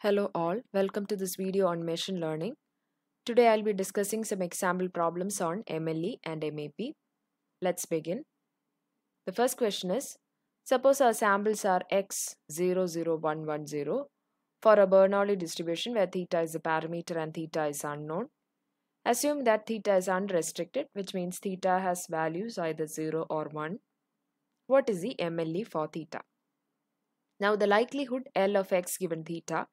Hello all, welcome to this video on machine learning. Today I'll be discussing some example problems on MLE and MAP. Let's begin. The first question is, suppose our samples are x, 0, 0, 1, 1, 0 for a Bernoulli distribution where theta is the parameter and theta is unknown. Assume that theta is unrestricted, which means theta has values either 0 or 1. What is the MLE for theta? Now the likelihood L of x given theta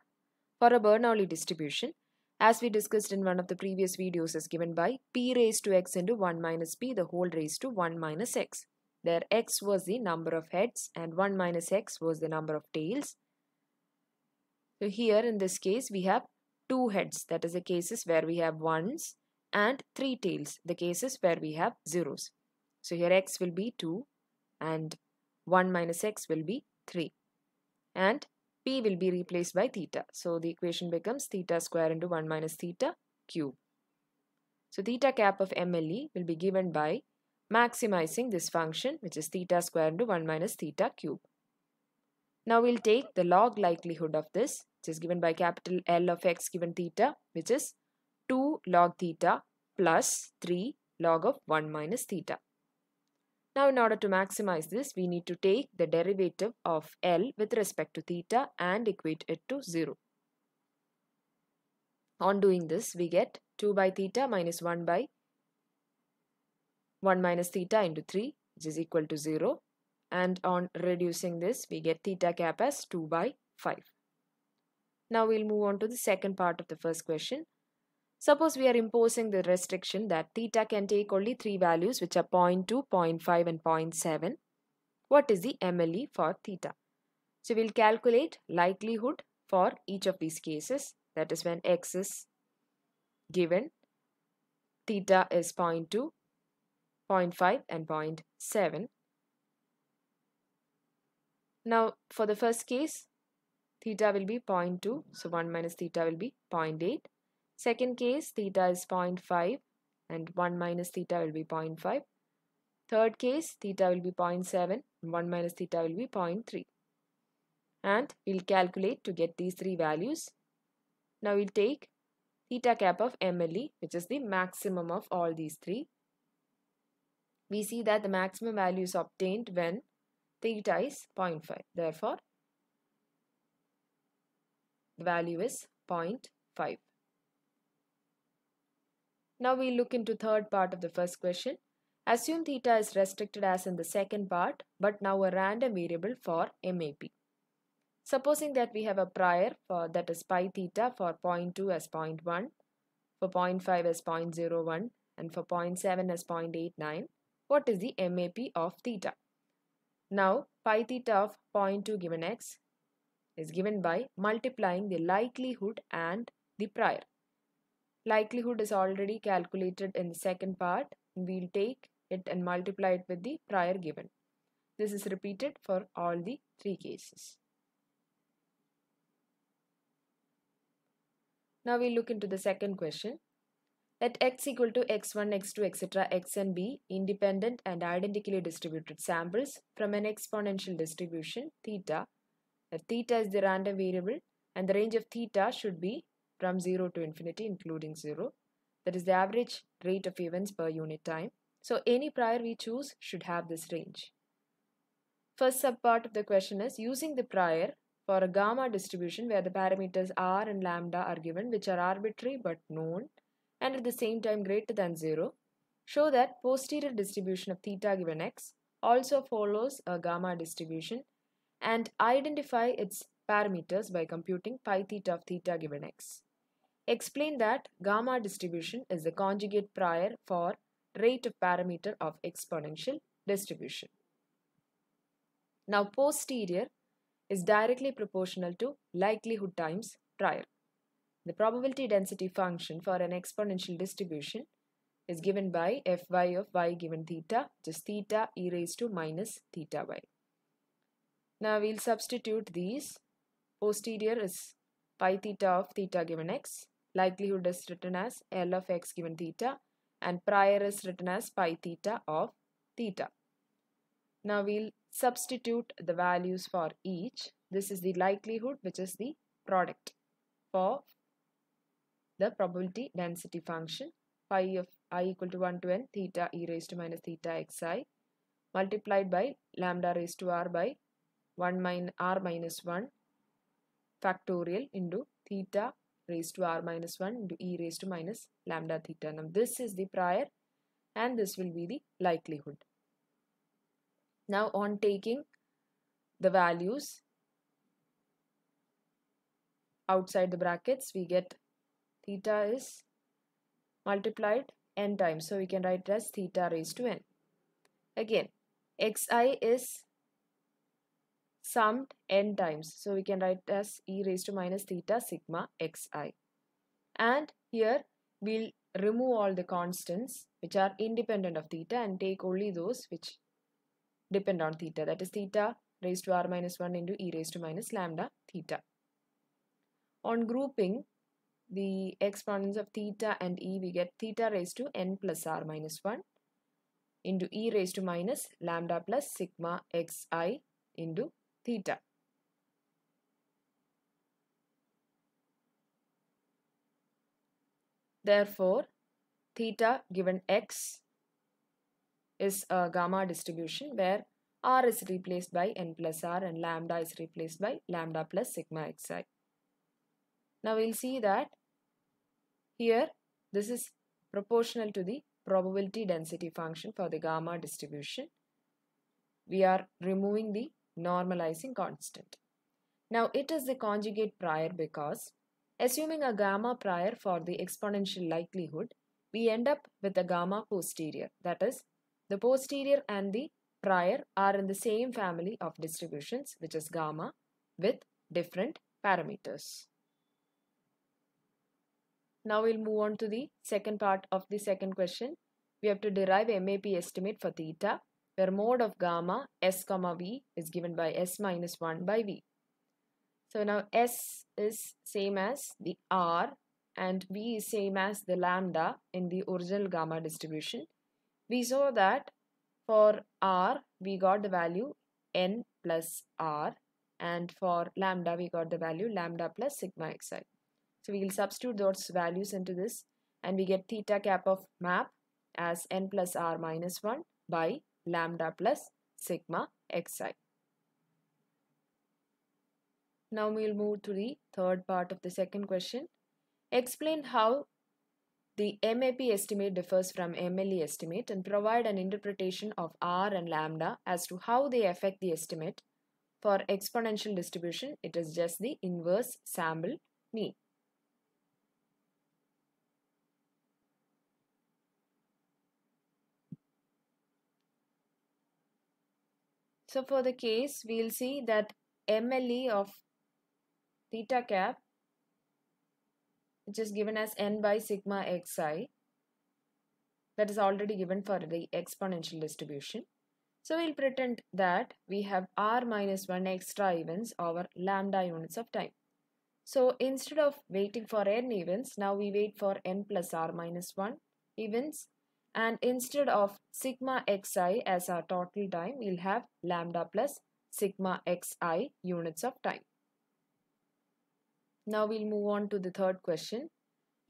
for a Bernoulli distribution, as we discussed in one of the previous videos, is given by p raised to x into 1 minus p, the whole raised to 1 minus x, where x was the number of heads and 1 minus x was the number of tails. So here in this case we have 2 heads, that is the cases where we have 1s, and 3 tails, the cases where we have 0s. So here x will be 2 and 1 minus x will be 3, and p will be replaced by theta. So the equation becomes theta square into 1 minus theta cube. So theta cap of MLE will be given by maximizing this function, which is theta square into 1 minus theta cube. Now we'll take the log likelihood of this, which is given by capital L of x given theta, which is 2 log theta plus 3 log of 1 minus theta. Now in order to maximize this, we need to take the derivative of L with respect to theta and equate it to 0. On doing this, we get 2 by theta minus 1 by 1 minus theta into 3, which is equal to 0. And on reducing this, we get theta cap as 2 by 5. Now we'll move on to the second part of the first question. Suppose we are imposing the restriction that theta can take only 3 values, which are 0.2, 0.5 and 0.7. What is the MLE for theta? So we'll calculate likelihood for each of these cases. That is when x is given, theta is 0.2, 0.5 and 0.7. Now for the first case, theta will be 0.2, so 1 minus theta will be 0.8. Second case, theta is 0.5 and 1 minus theta will be 0.5. Third case, theta will be 0.7 and 1 minus theta will be 0.3. And we'll calculate to get these 3 values. Now we'll take theta cap of MLE, which is the maximum of all these 3. We see that the maximum value is obtained when theta is 0.5. Therefore, the value is 0.5. Now we look into third part of the first question. Assume theta is restricted as in the second part, but now a random variable for MAP. Supposing that we have a prior for that is pi theta for 0.2 as 0.1, for 0.5 as 0.01 and for 0.7 as 0.89. What is the MAP of theta? Now pi theta of 0.2 given x is given by multiplying the likelihood and the prior. Likelihood is already calculated in the second part. We'll take it and multiply it with the prior given. This is repeated for all the 3 cases. Now we'll look into the second question. Let x equal to x1, x2, etc., xn be independent and identically distributed samples from an exponential distribution theta. That theta is the random variable and the range of theta should be from 0 to infinity including 0. That is the average rate of events per unit time. So any prior we choose should have this range. First subpart of the question is using the prior for a gamma distribution where the parameters r and lambda are given, which are arbitrary but known and at the same time greater than 0. Show that posterior distribution of theta given x also follows a gamma distribution and identify its parameters by computing pi theta of theta given x. Explain that gamma distribution is the conjugate prior for rate of parameter of exponential distribution. Now posterior is directly proportional to likelihood times prior. The probability density function for an exponential distribution is given by fy of y given theta, which is theta e raised to minus theta y. Now we'll substitute these. Posterior is pi theta of theta given x, likelihood is written as L of x given theta, and prior is written as pi theta of theta. Now we'll substitute the values for each. This is the likelihood, which is the product. of the probability density function phi of I equal to 1 to n theta e raised to minus theta xi multiplied by lambda raised to r by 1 minus r minus 1 factorial into theta raised to r minus 1 into e raised to minus lambda theta. Now this is the prior and this will be the likelihood. Now on taking the values outside the brackets, we get theta is multiplied n times, so we can write it as theta raised to n. Again xi is summed n times, so we can write it as e raised to minus theta sigma xi. And here we'll remove all the constants which are independent of theta and take only those which depend on theta, that is theta raised to r minus 1 into e raised to minus lambda theta. On grouping the exponents of theta and e, we get theta raised to n plus r minus 1 into e raised to minus lambda plus sigma xi into theta. Therefore, theta given x is a gamma distribution where r is replaced by n plus r and lambda is replaced by lambda plus sigma xi. Now we'll see that here this is proportional to the probability density function for the gamma distribution. We are removing the normalizing constant. Now it is the conjugate prior because assuming a gamma prior for the exponential likelihood, we end up with a gamma posterior. That is, the posterior and the prior are in the same family of distributions, which is gamma, with different parameters. Now we'll move on to the second part of the second question. We have to derive MAP estimate for theta, where mode of gamma S, V is given by S minus 1 by V. So now S is same as the R and V is same as the lambda in the original gamma distribution. We saw that for R we got the value n plus R and for lambda we got the value lambda plus sigma xi. So we will substitute those values into this and we get theta cap of MAP as n plus r minus 1 by lambda plus sigma xi. Now we will move to the third part of the second question. Explain how the MAP estimate differs from MLE estimate and provide an interpretation of R and lambda as to how they affect the estimate. For exponential distribution, it is just the inverse sample mean. So for the case, we will see that MLE of theta cap, which is given as n by sigma xi, that is already given for the exponential distribution. So we'll pretend that we have r minus 1 extra events over lambda units of time. So instead of waiting for n events, now we wait for n plus r minus 1 events. And instead of sigma xi as our total time, we'll have lambda plus sigma xi units of time. Now we'll move on to the third question.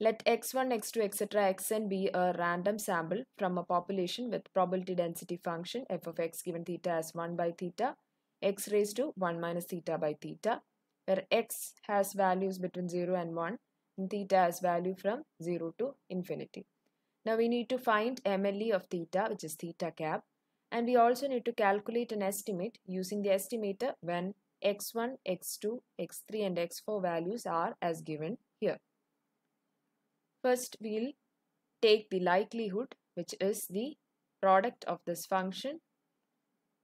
Let x1, x2, etc., xn be a random sample from a population with probability density function f of x given theta as 1 by theta, x raised to 1 minus theta by theta, where x has values between 0 and 1 and theta has value from 0 to infinity. Now we need to find MLE of theta, which is theta cap, and we also need to calculate an estimate using the estimator when x1, x2, x3 and x4 values are as given here. First we'll take the likelihood, which is the product of this function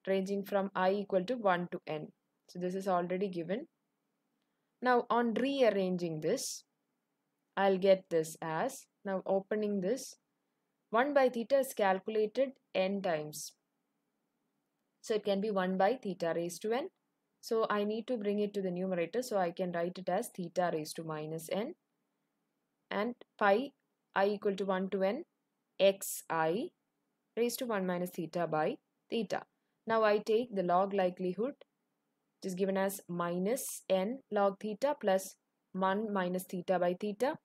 ranging from I equal to 1 to n. So this is already given. Now on rearranging this, I'll get this as, now opening this, 1 by theta is calculated n times. So it can be 1 by theta raised to n. So I need to bring it to the numerator. So I can write it as theta raised to minus n. And pi I equal to 1 to n xi raised to 1 minus theta by theta. Now I take the log likelihood, which is given as minus n log theta plus 1 minus theta by theta.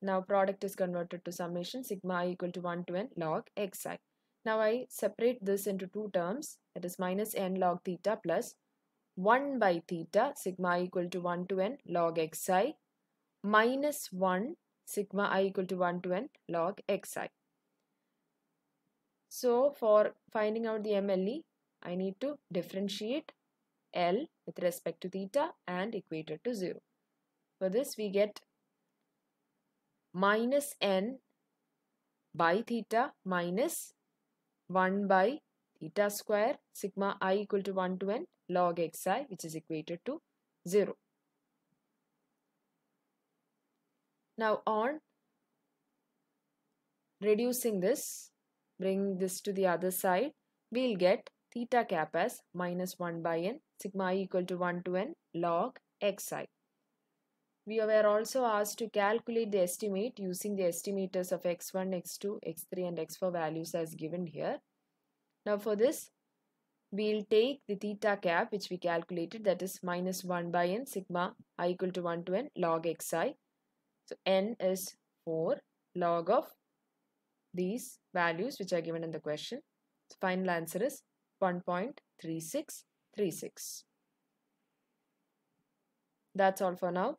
Now product is converted to summation sigma I equal to 1 to n log xi. Now I separate this into two terms, that is minus n log theta plus 1 by theta sigma I equal to 1 to n log xi minus 1 sigma I equal to 1 to n log xi. So for finding out the MLE, I need to differentiate L with respect to theta and equate it to 0. For this we get minus n by theta minus 1 by theta square sigma I equal to 1 to n log xi, which is equated to 0. Now on reducing this, bring this to the other side, we will get theta cap as minus 1 by n sigma I equal to 1 to n log xi. We were also asked to calculate the estimate using the estimators of x1, x2, x3 and x4 values as given here. Now for this, we will take the theta cap which we calculated, that is minus 1 by n sigma I equal to 1 to n log xi. So n is 4 log of these values which are given in the question. So final answer is 1.3636. That's all for now.